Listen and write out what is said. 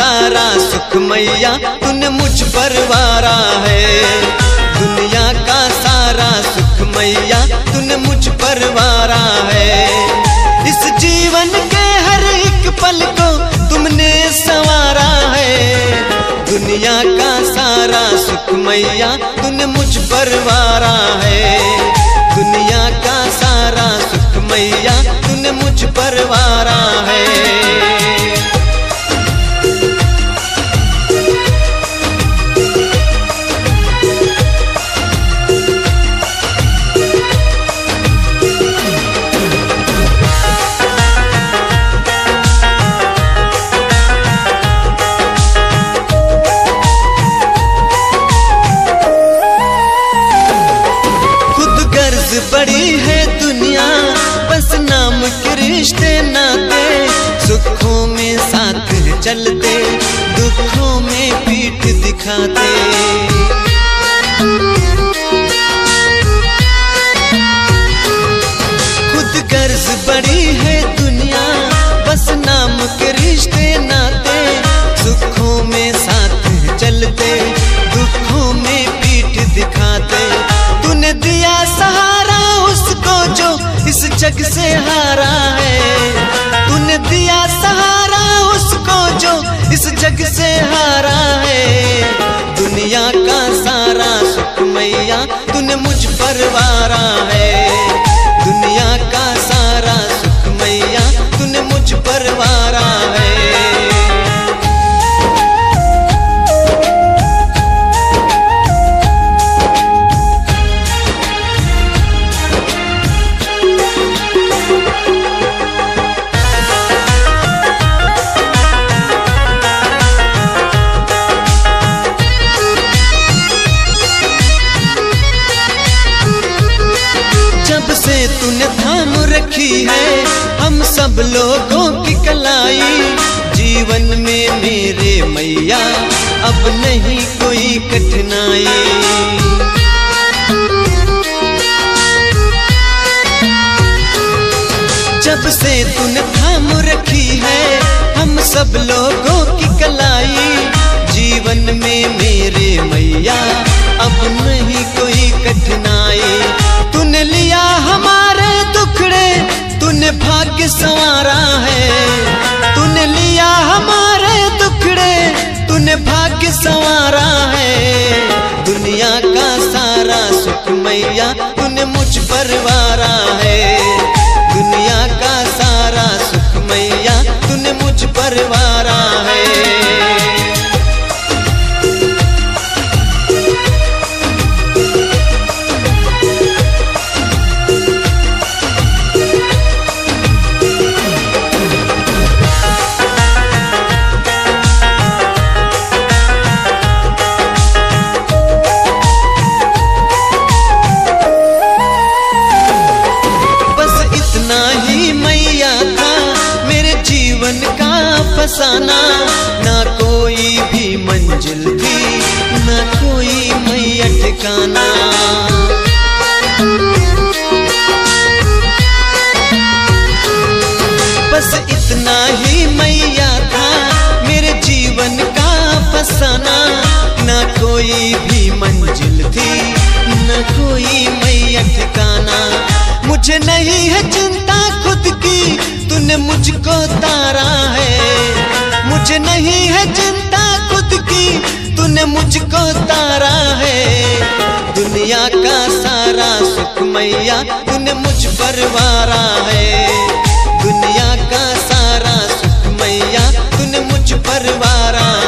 सारा सुख मैया तूने मुझ पर वारा है। दुनिया का सारा सुख मैया तूने मुझ पर वारा है। इस जीवन के हर एक पल को तुमने संवारा है। दुनिया का सारा सुख मैया तूने मुझ पर वारा है। दुनिया का सारा सुख मैया तूने मुझ पर वारा है। बड़ी है दुनिया बस नाम के रिश्ते नाते, सुखों में साथ चलते दुखों में पीठ दिखाते। खुद गर्ज बड़ी है दुनिया बस नाम के रिश्ते नाते, सुखों में साथ चलते दुखों में पीठ दिखाते। तूने दिया सहारा उसको जो इस जग से हारा है। तूने दिया सहारा उसको जो इस जग से हारा है। दुनिया का सारा सुख मैया तूने मुझ पर वारा है। दुनिया का सारा सुख मैया तूने मुझ पर वारा है। तूने थाम रखी है हम सब लोगों की कलाई, जीवन में मेरे मैया अब नहीं कोई कठिनाई। जब से तूने थाम रखी है हम सब लोगों की कलाई, जीवन में मेरे मैया अब नहीं कोई कठिनाई। तूने लिया हमारे दुखड़े तूने भाग्य संवारा है। तूने लिया हमारे दुखड़े तूने भाग्य संवारा है। दुनिया का सारा सुख मैया तूने मुझ पर वारा है। दुनिया का सारा सुख मैया तूने मुझ पर वारा है। ना कोई भी मंजिल थी ना कोई मैया ठिकाना। बस इतना ही मैया था मेरे जीवन का फसाना। ना कोई भी मंजिल थी ना कोई मैया ठिकाना। मुझे नहीं है चिंता खुद की तूने मुझको तारा है। मुझे नहीं है चिंता खुद की तूने मुझको तारा है। दुनिया का सारा सुख मैया तूने मुझ पर वारा है। दुनिया का सारा सुख मैया तूने मुझ पर वारा है।